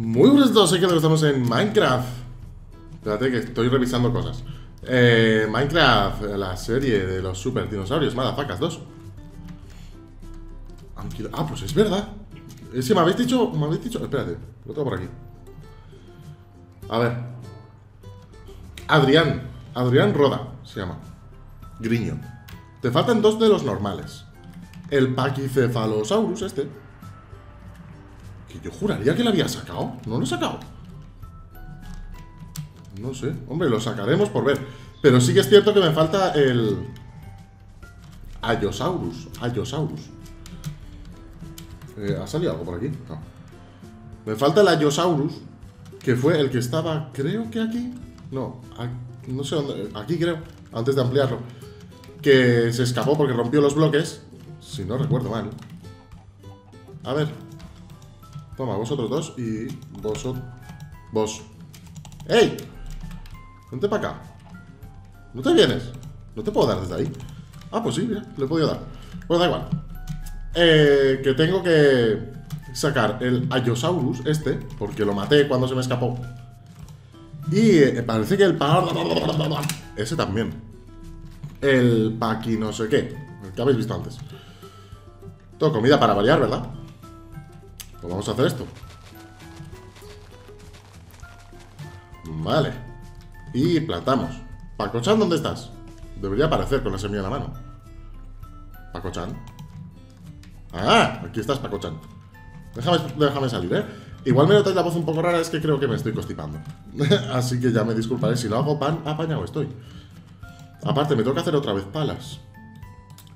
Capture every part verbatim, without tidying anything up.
Muy buenas a todos, hoy creo que estamos en Minecraft. Espérate que estoy revisando cosas. eh, Minecraft, la serie de los super dinosaurios, Madafacas dos. Anquilo... Ah, pues es verdad. Es que me habéis dicho, me habéis dicho... Espérate, lo tengo por aquí. A ver, Adrián Adrián Roda, se llama Griño. Te faltan dos de los normales. El Pachycephalosaurus este, que yo juraría que lo había sacado. ¿No lo he sacado? No sé. Hombre, lo sacaremos por ver. Pero sí que es cierto que me falta el... Allosaurus. Allosaurus. Eh, ¿Ha salido algo por aquí? No. Me falta el Allosaurus, que fue el que estaba... Creo que aquí... No. Aquí, no sé dónde... Aquí creo. Antes de ampliarlo. Que se escapó porque rompió los bloques. Si no recuerdo mal. A ver... Toma, vosotros dos y vosotros... Vos. ¡Ey! Vente para acá. ¿No te vienes? ¿No te puedo dar desde ahí? Ah, pues sí, mira, le he podido dar. Bueno, da igual. Eh, que tengo que sacar el Allosaurus este, porque lo maté cuando se me escapó. Y eh, parece que el... Pa... Ese también. El Paqui no sé qué. El que habéis visto antes. Todo comida para variar, ¿verdad? Pues vamos a hacer esto. Vale. Y plantamos. Pacochan, ¿dónde estás? Debería aparecer con la semilla en la mano. Pacochan. Ah, aquí estás, Pacochan. Déjame, déjame salir, ¿eh? Igual me notáis la voz un poco rara, es que creo que me estoy constipando. Así que ya me disculparé si lo hago pan apañado estoy. Aparte, me toca hacer otra vez palas.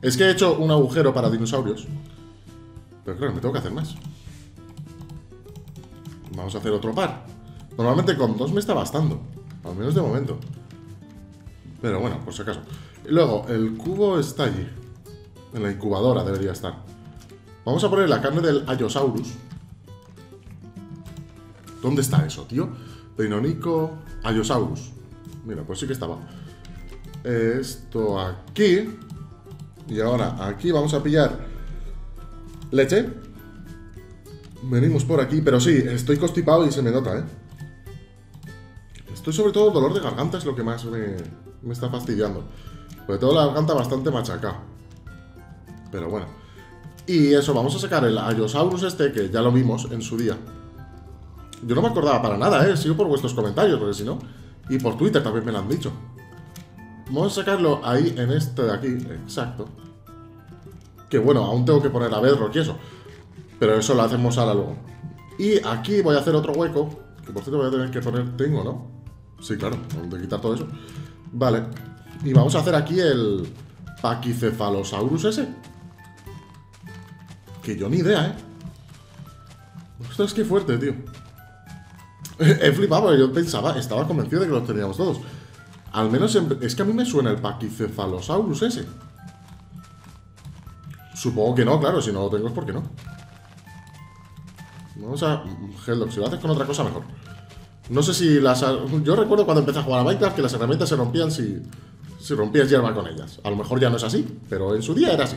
Es que he hecho un agujero para dinosaurios. Pero claro, me tengo que hacer más. Vamos a hacer otro par. Normalmente con dos me está bastando. Al menos de momento. Pero bueno, por si acaso. Y luego, el cubo está allí. En la incubadora debería estar. Vamos a poner la carne del Allosaurus. ¿Dónde está eso, tío? Deinónico, Allosaurus. Mira, pues sí que estaba. Esto aquí. Y ahora aquí vamos a pillar leche. Venimos por aquí, pero sí, estoy constipado y se me nota, ¿eh? Estoy sobre todo dolor de garganta, es lo que más me, me está fastidiando. Sobre todo la garganta bastante machacada. Pero bueno. Y eso, vamos a sacar el Allosaurus este, que ya lo vimos en su día. Yo no me acordaba para nada, ¿eh? Sigo por vuestros comentarios, porque si no... Y por Twitter también me lo han dicho. Vamos a sacarlo ahí, en este de aquí, exacto. Que bueno, aún tengo que poner a Bedrock y eso. Pero eso lo hacemos ahora luego. Y aquí voy a hacer otro hueco. Que por cierto voy a tener que poner... Tengo, ¿no? Sí, claro. Vamos a quitar todo eso. Vale. Y vamos a hacer aquí el... Pachycephalosaurus ese. Que yo ni idea, ¿eh? Ostras, qué fuerte, tío. He flipado porque yo pensaba... Estaba convencido de que los teníamos todos. Al menos... En, es que a mí me suena el Pachycephalosaurus ese. Supongo que no, claro. Si no lo tengo es porque no. Vamos a... Helldog, si lo haces con otra cosa mejor. No sé si las... Yo recuerdo cuando empecé a jugar a Minecraft que las herramientas se rompían si... Si rompías hierba con ellas. A lo mejor ya no es así, pero en su día era así.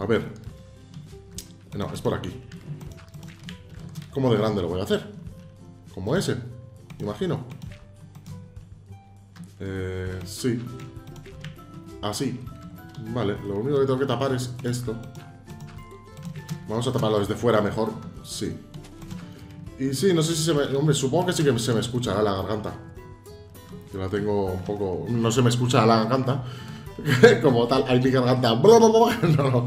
A ver. No, es por aquí. ¿Cómo de grande lo voy a hacer? Como ese, imagino. Eh... Sí. Así. Vale, lo único que tengo que tapar es esto. Vamos a taparlo desde fuera mejor. Sí. Y sí, no sé si se me... Hombre, supongo que sí que se me escuchará la garganta. Yo la tengo un poco... No se me escucha la garganta. Como tal, ahí mi garganta... No, no.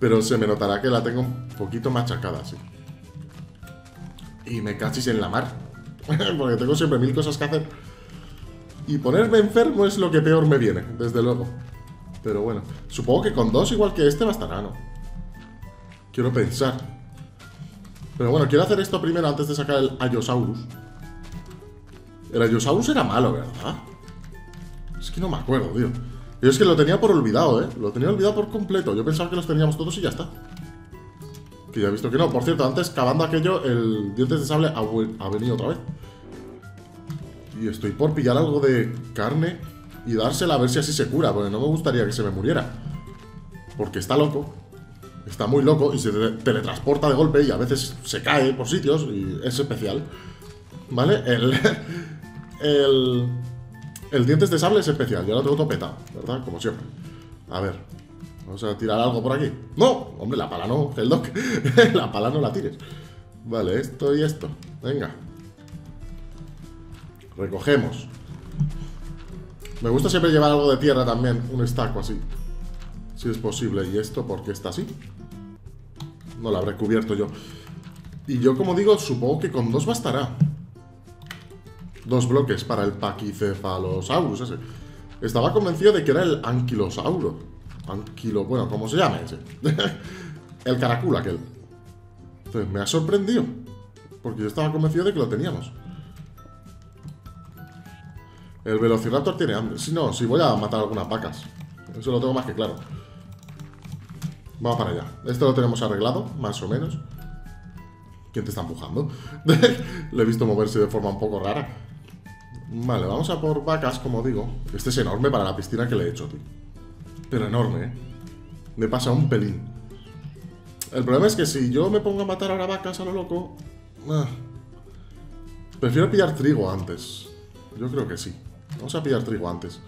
Pero se me notará que la tengo un poquito machacada, sí. Y me cachis en la mar. Porque tengo siempre mil cosas que hacer. Y ponerme enfermo es lo que peor me viene, desde luego. Pero bueno, supongo que con dos igual que este bastará, ¿no? Quiero pensar. Pero bueno, quiero hacer esto primero antes de sacar el Allosaurus. El Allosaurus era malo, ¿verdad? Es que no me acuerdo, tío. Yo es que lo tenía por olvidado, ¿eh? Lo tenía olvidado por completo. Yo pensaba que los teníamos todos y ya está. Que ya he visto que no. Por cierto, antes, cavando aquello, el dientes de sable ha, ha venido otra vez. Y estoy por pillar algo de carne y dársela a ver si así se cura. Porque no me gustaría que se me muriera. Porque está loco. está muy loco y se teletransporta de golpe y a veces se cae por sitios y es especial. ¿Vale? El, el, el dientes de sable es especial. Yo lo tengo todo petado, ¿verdad? Como siempre. A ver, vamos a tirar algo por aquí. ¡No! Hombre, la pala no, Helldog. La pala no la tires. Vale, esto y esto. Venga. Recogemos. Me gusta siempre llevar algo de tierra también. Un estaco así, si es posible. ¿Y esto por qué está así? No lo habré cubierto yo. Y yo, como digo, supongo que con dos bastará. Dos bloques para el Pachycephalosaurus ese. Estaba convencido de que era el Anquilosauro. Anquilo... Bueno, ¿cómo se llama ese? El caracul aquel. Entonces, me ha sorprendido, porque yo estaba convencido de que lo teníamos. El Velociraptor tiene hambre. Si no, si voy a matar algunas vacas. Eso lo tengo más que claro. Vamos para allá. Esto lo tenemos arreglado, más o menos. ¿Quién te está empujando? Lo he visto moverse de forma un poco rara. Vale, vamos a por vacas, como digo. Este es enorme para la piscina que le he hecho, tío. Pero enorme, ¿eh? Me pasa un pelín. El problema es que si yo me pongo a matar ahora vacas a lo loco... Ah, prefiero pillar trigo antes. Yo creo que sí. Vamos a pillar trigo antes.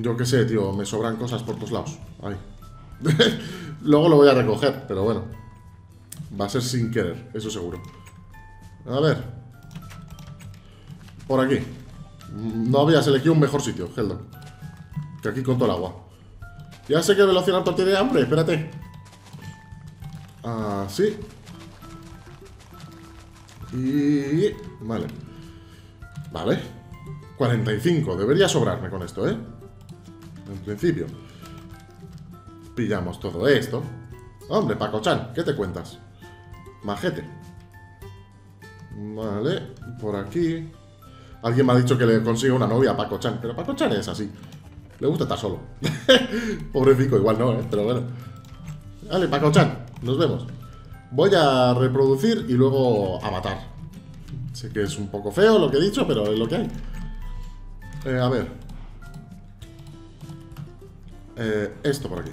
Yo qué sé, tío. Me sobran cosas por todos lados. Ay. Luego lo voy a recoger, pero bueno. Va a ser sin querer, eso seguro. A ver. Por aquí. No habías elegido un mejor sitio, Helldog. Que aquí con todo el agua. Ya sé que el Velociraptor tiene hambre, espérate. Ah, sí. Y... Vale. Vale. cuarenta y cinco. Debería sobrarme con esto, ¿eh? En principio. Pillamos todo esto. Hombre, Pacochan, ¿qué te cuentas? Majete. Vale, por aquí. Alguien me ha dicho que le consiga una novia a Pacochan, pero Pacochan es así. Le gusta estar solo. Pobrecito, igual no, ¿eh? Pero bueno. Vale, Pacochan, nos vemos. Voy a reproducir y luego a matar. Sé que es un poco feo lo que he dicho, pero es lo que hay. Eh, a ver. Eh, esto por aquí.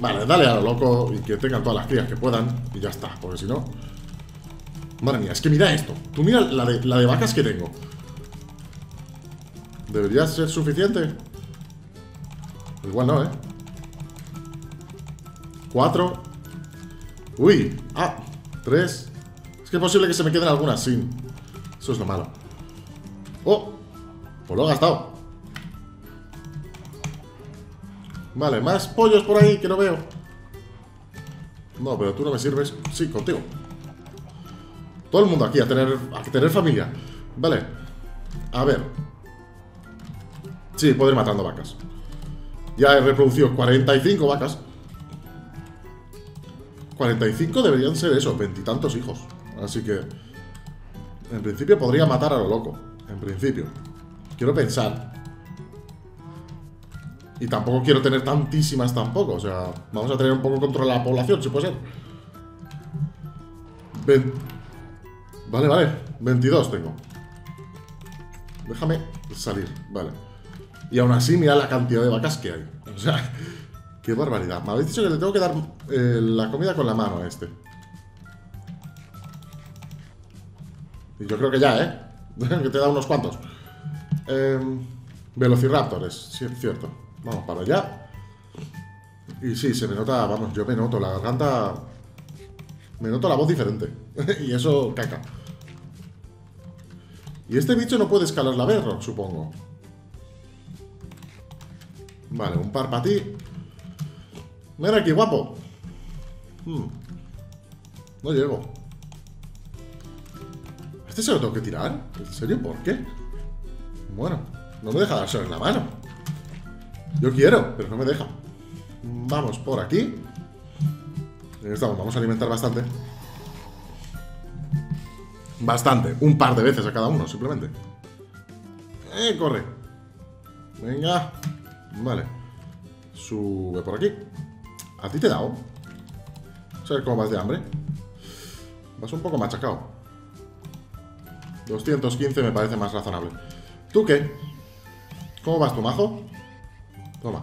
Vale, dale a lo loco y que tengan todas las crías que puedan. Y ya está, porque si no... Madre mía, es que mira esto. Tú mira la de, la de vacas que tengo. ¿Debería ser suficiente? Igual no, ¿eh? Cuatro. Uy, ah, tres. Es que es posible que se me queden algunas sin. Eso es lo malo. Oh, pues lo he gastado. Vale, más pollos por ahí que no veo. No, pero tú no me sirves. Sí, contigo. Todo el mundo aquí a tener, a tener familia. Vale, a ver. Sí, puedo ir matando vacas. Ya he reproducido cuarenta y cinco vacas. cuarenta y cinco deberían ser esos, veintitantos hijos. Así que... En principio podría matar a lo loco. En principio. Quiero pensar. Y tampoco quiero tener tantísimas tampoco. O sea, vamos a tener un poco control de la población, si puede ser. Ve- vale, vale. veintidós tengo. Déjame salir. Vale. Y aún así, mirad la cantidad de vacas que hay. O sea, qué barbaridad. Me habéis dicho que le tengo que dar eh, la comida con la mano a este. Y yo creo que ya, ¿eh? Que te da unos cuantos. Eh, Velociraptores, sí, es cierto. Vamos para allá. Y sí, se me nota, vamos, yo me noto la garganta... Me noto la voz diferente. Y eso, caca. Y este bicho no puede escalar la berro, supongo. Vale, un par para ti. Mira aquí, guapo. hmm. No llego. ¿Este se lo tengo que tirar? ¿En serio? ¿Por qué? Bueno, no me deja dárselo en la mano. Yo quiero, pero no me deja. Vamos por aquí. Ahí estamos, vamos a alimentar bastante. Bastante, un par de veces a cada uno, simplemente. Eh, corre. Venga. Vale. Sube por aquí. ¿A ti te he dado? ¿Sabes cómo vas de hambre? Vas un poco machacado. doscientos quince me parece más razonable. ¿Tú qué? ¿Cómo vas tu majo? Toma.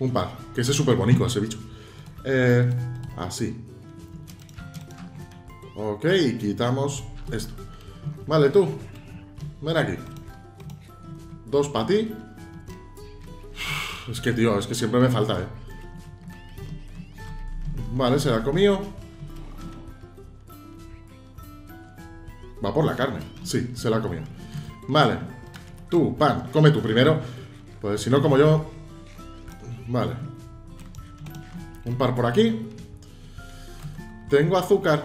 Un par. Que ese es súper bonito, ese bicho. Eh, así. Ok, quitamos esto. Vale, tú. Ven aquí. Dos para ti. Es que, tío, es que siempre me falta, eh. Vale, se la ha comido. Va por la carne. Sí, se la ha comido. Vale. Tú, pan, come tú primero. Pues si no, como yo. Vale. Un par por aquí. Tengo azúcar.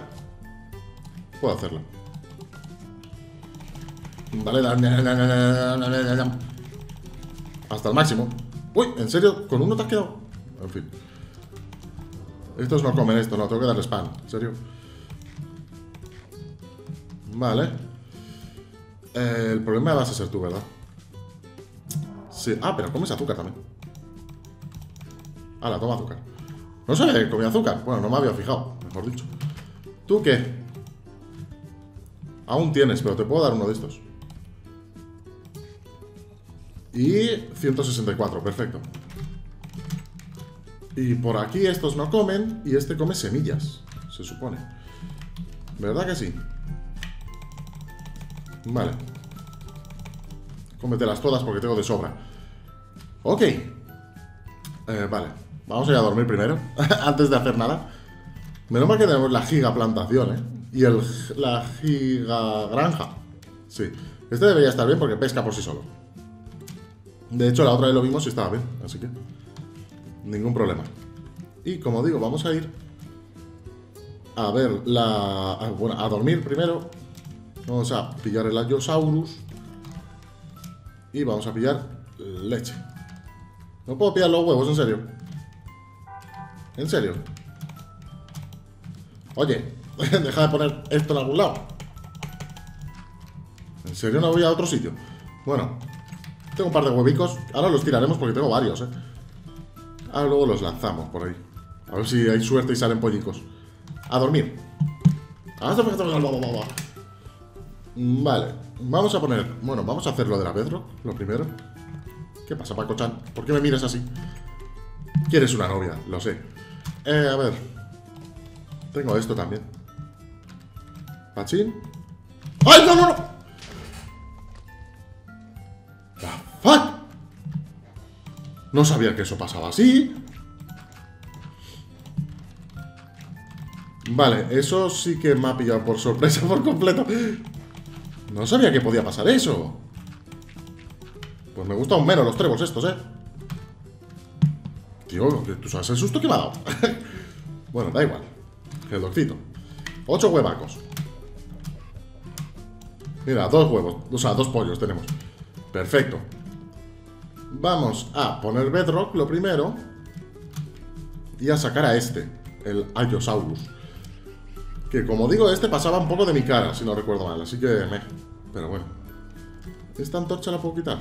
Puedo hacerlo. Vale, dale. Hasta el máximo. Uy, ¿en serio? ¿Con uno te has quedado? En fin. Estos no comen esto, no, tengo que darles pan. En serio. Vale. eh, El problema vas a ser tú, ¿verdad? Sí, ah, pero comes azúcar también. Hala, toma azúcar. No sabía que comía azúcar. Bueno, no me había fijado, mejor dicho. ¿Tú qué? Aún tienes, pero te puedo dar uno de estos. Y ciento sesenta y cuatro, perfecto. Y por aquí estos no comen. Y este come semillas, se supone. ¿Verdad que sí? Vale. Cómetelas todas porque tengo de sobra. Ok. eh, Vale, vamos a ir a dormir primero. Antes de hacer nada. Menos mal que tenemos la giga plantación, eh y el, la giga granja. Sí, este debería estar bien porque pesca por sí solo. De hecho, la otra vez lo vimos y estaba bien, así que ningún problema. Y como digo, vamos a ir a ver la... A, bueno, a dormir primero. Vamos a pillar el Allosaurus. Y vamos a pillar leche. No puedo pillar los huevos, en serio. En serio. Oye, deja de poner esto en algún lado. En serio, no voy a otro sitio. Bueno, tengo un par de huevicos. Ahora los tiraremos porque tengo varios, eh. Ahora luego los lanzamos por ahí. A ver si hay suerte y salen pollicos. A dormir. Vale, vamos a poner... Bueno, vamos a hacer lo de la Petro, lo primero. ¿Qué pasa, Pacochan? ¿Por qué me miras así? Quieres una novia, lo sé. Eh, a ver. Tengo esto también. Pachín. ¡Ay, no, no, no! ¡The fuck! No sabía que eso pasaba así. Vale, eso sí que me ha pillado por sorpresa por completo. No sabía que podía pasar eso. Pues me gustan aún menos los trébol estos, eh. Tío, tú sabes el susto que me ha dado. Bueno, da igual. Helldogcito. Ocho huevacos. Mira, dos huevos. O sea, dos pollos tenemos. Perfecto. Vamos a poner Bedrock, lo primero. Y a sacar a este, el Allosaurus. Que como digo, este pasaba un poco de mi cara, si no recuerdo mal. Así que me... Pero bueno. ¿Esta antorcha la puedo quitar?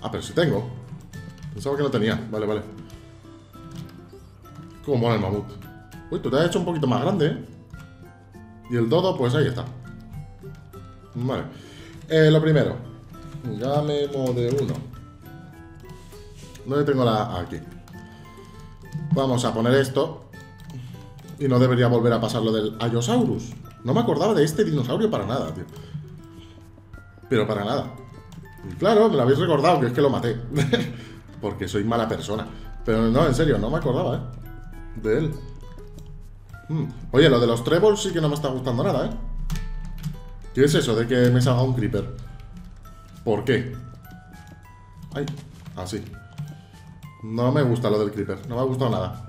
Ah, pero sí tengo. Pensaba que no tenía. Vale, vale. Como mola el mamut. Uy, tú te has hecho un poquito más grande, ¿eh? Y el dodo, pues ahí está. Vale. Eh, lo primero. Ya me mode uno. ¿Dónde tengo la...? Aquí. Vamos a poner esto. Y no debería volver a pasar lo del Allosaurus. No me acordaba de este dinosaurio para nada, tío. Pero para nada. Y claro, me lo habéis recordado, que es que lo maté. Porque soy mala persona. Pero no, en serio, no me acordaba, ¿eh? De él. Hmm. Oye, lo de los trébol sí que no me está gustando nada, ¿eh? ¿Qué es eso de que me salga un creeper? ¿Por qué? Ay, así. No me gusta lo del creeper, no me ha gustado nada.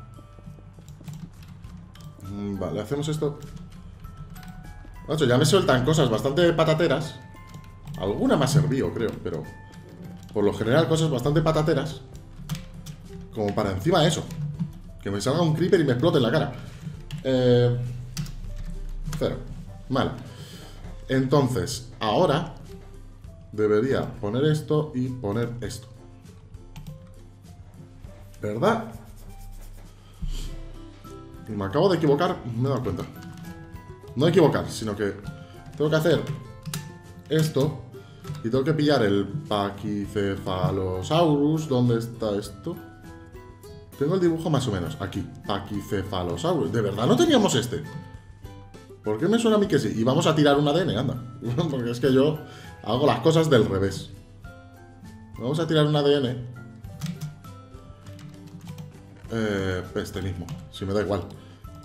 Vale, hacemos esto. Ocho, ya me sueltan cosas bastante patateras. Alguna me ha servido, creo, pero por lo general cosas bastante patateras. Como para encima de eso, que me salga un creeper y me explote en la cara. Eh, cero. Vale. Entonces, ahora... Debería poner esto y poner esto. ¿Verdad? Y me acabo de equivocar, me he dado cuenta. No equivocar, sino que tengo que hacer esto Y tengo que pillar el Pachycephalosaurus. ¿Dónde está esto? Tengo el dibujo más o menos. Aquí. Pachycephalosaurus. ¿De verdad no teníamos este? ¿Por qué me suena a mí que sí? Y vamos a tirar un A D N, anda. Porque es que yo hago las cosas del revés. Vamos a tirar un A D N. Eh, este mismo. Si me da igual.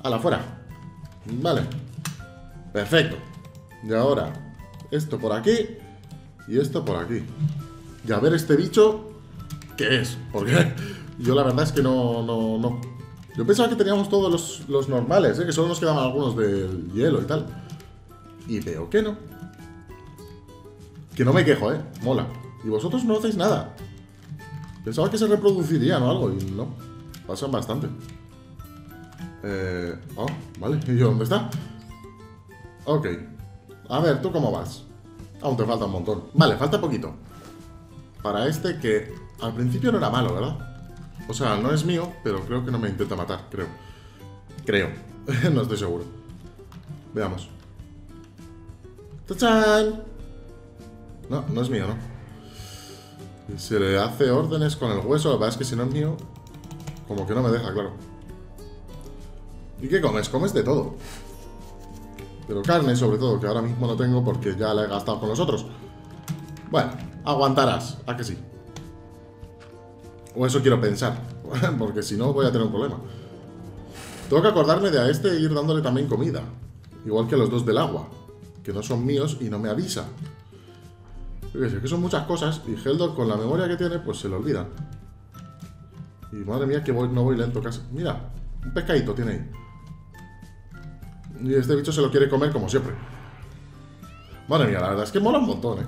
¡Hala, fuera! Vale. Perfecto. Y ahora, esto por aquí. Y esto por aquí. Y a ver este bicho. ¿Qué es? Porque yo la verdad es que no... no, no. Yo pensaba que teníamos todos los, los normales, ¿eh? Que solo nos quedaban algunos del hielo y tal. Y veo que no. Que no me quejo, ¿eh? Mola. Y vosotros no hacéis nada. Pensaba que se reproducirían o algo. Y no. Pasan bastante. Eh... Oh, vale. ¿Y yo dónde está? Ok. A ver, ¿tú cómo vas? Aún te falta un montón. Vale, falta poquito. Para este que al principio no era malo, ¿verdad? O sea, no es mío, pero creo que no me intenta matar, creo. Creo. No estoy seguro. Veamos. ¡Tachán! No, no es mío, ¿no? Se le hace órdenes con el hueso. La verdad es que si no es mío, como que no me deja, claro. ¿Y qué comes? Comes de todo. Pero carne, sobre todo, que ahora mismo no tengo porque ya la he gastado con los otros. Bueno, aguantarás, ¿a que sí? O eso quiero pensar, porque si no voy a tener un problema. Tengo que acordarme de a este e ir dándole también comida. Igual que a los dos del agua, que no son míos y no me avisa. Es que son muchas cosas y Helldog con la memoria que tiene, pues se lo olvidan. Y madre mía que voy, no voy lento casi. Mira, un pescadito tiene ahí. Y este bicho se lo quiere comer como siempre. Madre mía, la verdad es que mola un montón, eh.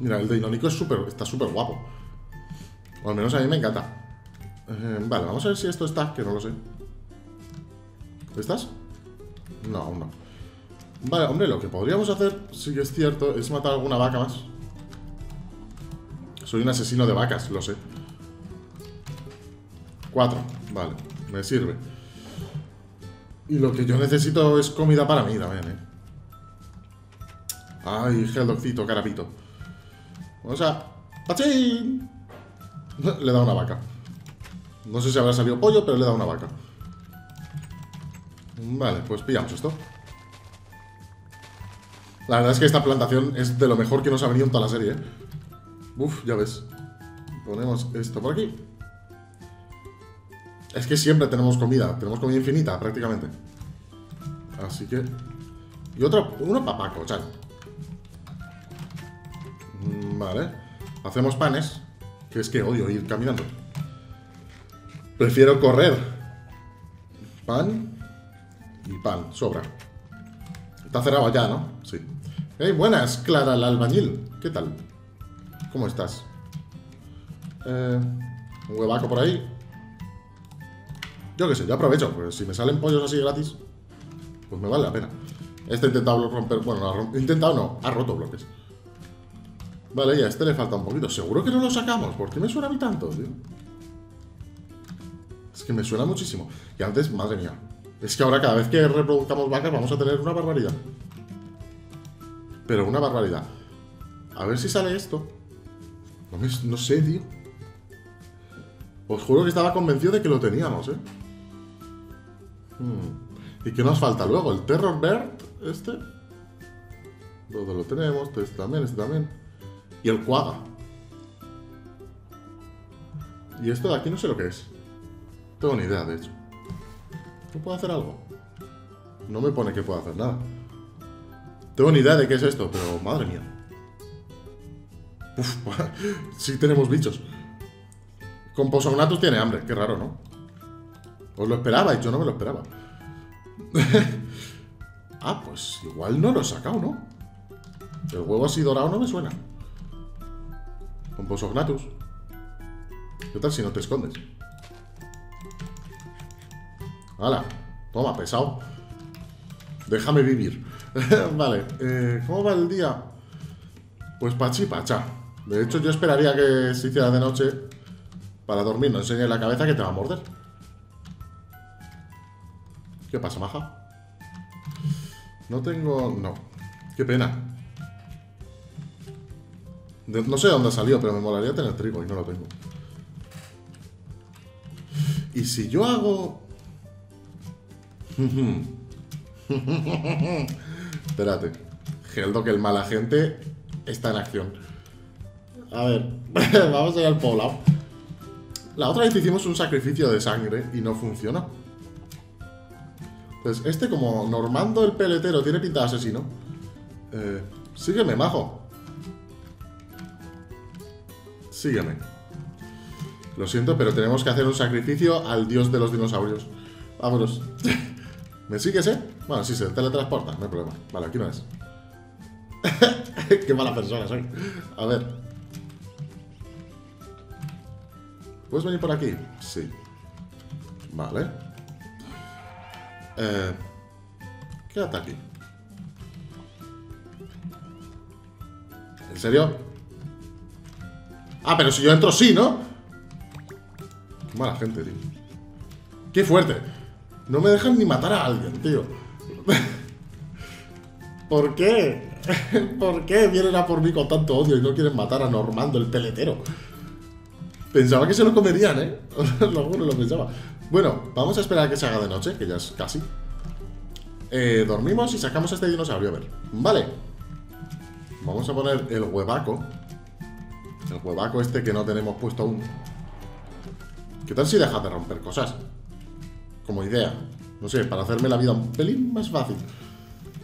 Mira, el Deinónico es súper, está súper guapo. O al menos a mí me encanta. eh, Vale, vamos a ver si esto está, que no lo sé. ¿Estás? No, aún no. Vale, hombre, lo que podríamos hacer, sí que es cierto, es matar alguna vaca más. Soy un asesino de vacas, lo sé. Cuatro, vale, me sirve. Y lo que yo necesito es comida para mí también, ¿eh? Ay, Helldogcito, carapito. Vamos a... ¡Pachín! Le da una vaca. No sé si habrá salido pollo, pero le da una vaca. Vale, pues pillamos esto. La verdad es que esta plantación es de lo mejor que nos ha venido en toda la serie, ¿eh? Uf, ya ves. Ponemos esto por aquí. Es que siempre tenemos comida, tenemos comida infinita prácticamente. Así que... Y otro, uno para Pacochan. Vale. Hacemos panes, que es que odio ir caminando. Prefiero correr. Pan y pan, sobra. Está cerrado ya, ¿no? Sí. ¡Hey, buenas! Clara, la albañil. ¿Qué tal? ¿Cómo estás? Eh, un huevaco por ahí. Yo qué sé, yo aprovecho, porque si me salen pollos así gratis, pues me vale la pena. Este ha intentado romper, bueno, no ha romp... intentado no, ha roto bloques. Vale, y a este le falta un poquito. Seguro que no lo sacamos, ¿por qué me suena a mí tanto, tío? Es que me suena muchísimo. Y antes, madre mía, es que ahora cada vez que reproduzcamos vacas vamos a tener una barbaridad. Pero una barbaridad. A ver si sale esto. No, me... no sé, tío. Os juro que estaba convencido de que lo teníamos, ¿eh? Hmm. ¿Y qué nos falta luego? ¿El Terror Bird? Este. Todo lo tenemos. Este también, este también. Y el Quagga. Y esto de aquí no sé lo que es. No tengo ni idea, de hecho. ¿No puedo hacer algo? No me pone que pueda hacer nada. Tengo ni idea de qué es esto, pero madre mía. Uf, sí tenemos bichos. Compsognathus tiene hambre, qué raro, ¿no? Os lo esperabais, yo no me lo esperaba. Ah, pues igual no lo he sacado, ¿no? El huevo así dorado no me suena. Compsognathus. ¿Qué tal si no te escondes? ¡Hala! Toma, pesado. Déjame vivir. Vale, eh, ¿cómo va el día? Pues pachipachá. De hecho, yo esperaría que se hiciera de noche. Para dormir, no enseñes la cabeza que te va a morder. ¿Qué pasa, maja? No tengo... No. Qué pena. De, no sé de dónde ha salido, pero me molaría tener trigo y no lo tengo. Y si yo hago... Espérate. Helldog, el mal agente, está en acción. A ver, vamos a ir al poblado. La otra vez hicimos un sacrificio de sangre y no funcionó. Entonces, este como Normando el peletero tiene pinta de asesino. Eh, sígueme, majo. Sígueme. Lo siento, pero tenemos que hacer un sacrificio al dios de los dinosaurios. Vámonos. ¿Me sigues, eh? Bueno, sí, se teletransporta, no hay problema. Vale, aquí no es. Qué mala persona soy. A ver. ¿Puedes venir por aquí? Sí. Vale. Eh, quédate aquí. ¿En serio? Ah, pero si yo entro, sí, ¿no? Qué mala gente, tío. ¡Qué fuerte! No me dejan ni matar a alguien, tío. ¿Por qué? ¿Por qué vienen a por mí con tanto odio y no quieren matar a Normando el peletero? Pensaba que se lo comerían, ¿eh? Lo juro, lo pensaba. Bueno, vamos a esperar a que se haga de noche, que ya es casi. Eh, dormimos y sacamos a este dinosaurio, a ver. Vale. Vamos a poner el huevaco. El huevaco este que no tenemos puesto aún. ¿Qué tal si dejas de romper cosas? Como idea. No sé, para hacerme la vida un pelín más fácil.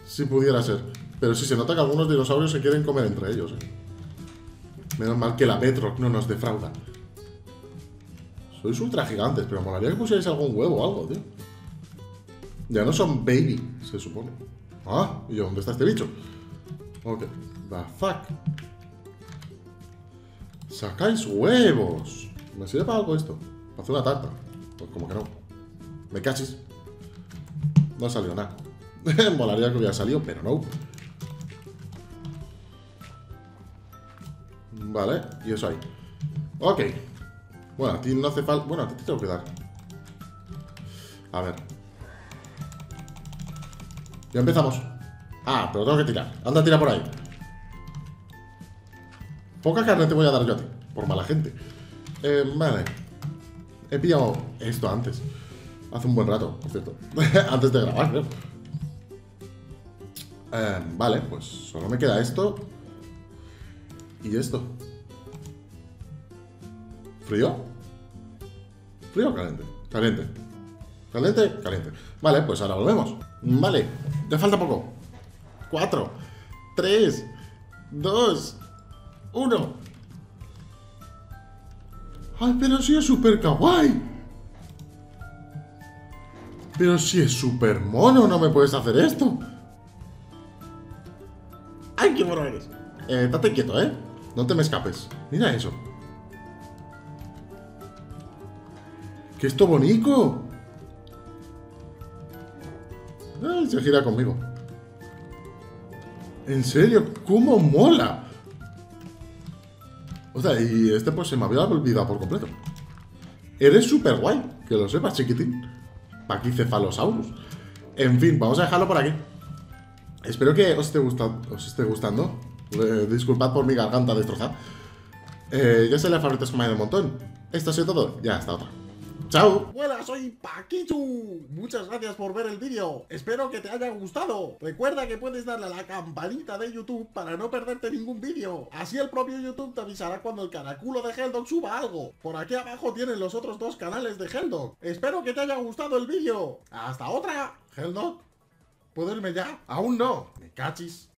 Si pudiera ser. Pero sí se nota que algunos dinosaurios se quieren comer entre ellos, ¿eh? Menos mal que la Petro no nos defrauda. Sois ultra gigantes, pero molaría que pusierais algún huevo o algo, tío. Ya no son baby, se supone. Ah, ¿y yo dónde está este bicho? Ok, the fuck. Sacáis huevos. ¿Me sirve para algo esto? ¿Para hacer una tarta? Pues como que no. Me cachis. No ha salido nada. Molaría que hubiera salido, pero no. Vale, y eso ahí. Ok. Bueno, a ti no hace falta... Bueno, a ti te tengo que dar. A ver. Ya empezamos. Ah, pero tengo que tirar. Anda, tira por ahí. Poca carne te voy a dar yo a ti. Por mala gente. Eh, vale. He pillado esto antes. Hace un buen rato, por cierto. Antes de grabar, creo. Eh, vale, pues solo me queda esto. Y esto. ¿Frío? ¿Frío o caliente? Caliente. ¿Caliente? Caliente. Vale, pues ahora volvemos. Vale, ya falta poco. Cuatro, tres, dos, uno. ¡Ay, pero sí es súper kawaii! Pero sí es súper mono, no me puedes hacer esto. ¡Ay, qué mono eres! Eh, date quieto, ¿eh? No te me escapes. Mira eso. ¿Qué es esto bonito? Ay, se gira conmigo. En serio, ¿cómo mola? O sea, y este pues se me había olvidado por completo. Eres súper guay, que lo sepas, chiquitín. Pachycephalosaurus. En fin, vamos a dejarlo por aquí. Espero que os esté, gusta os esté gustando. Eh, disculpad por mi garganta destrozada. Eh, ya sé la favorita que me ha ido un montón. Esto ha sido todo. Ya, hasta otra. ¡Chao! Hola, soy Paquichu. Muchas gracias por ver el vídeo. Espero que te haya gustado. Recuerda que puedes darle a la campanita de YouTube para no perderte ningún vídeo. Así el propio YouTube te avisará cuando el caraculo de Helldog suba algo. Por aquí abajo tienen los otros dos canales de Helldog. Espero que te haya gustado el vídeo. ¡Hasta otra! ¿Helldog? ¿Puedo irme ya? ¡Aún no! ¡Me cachis!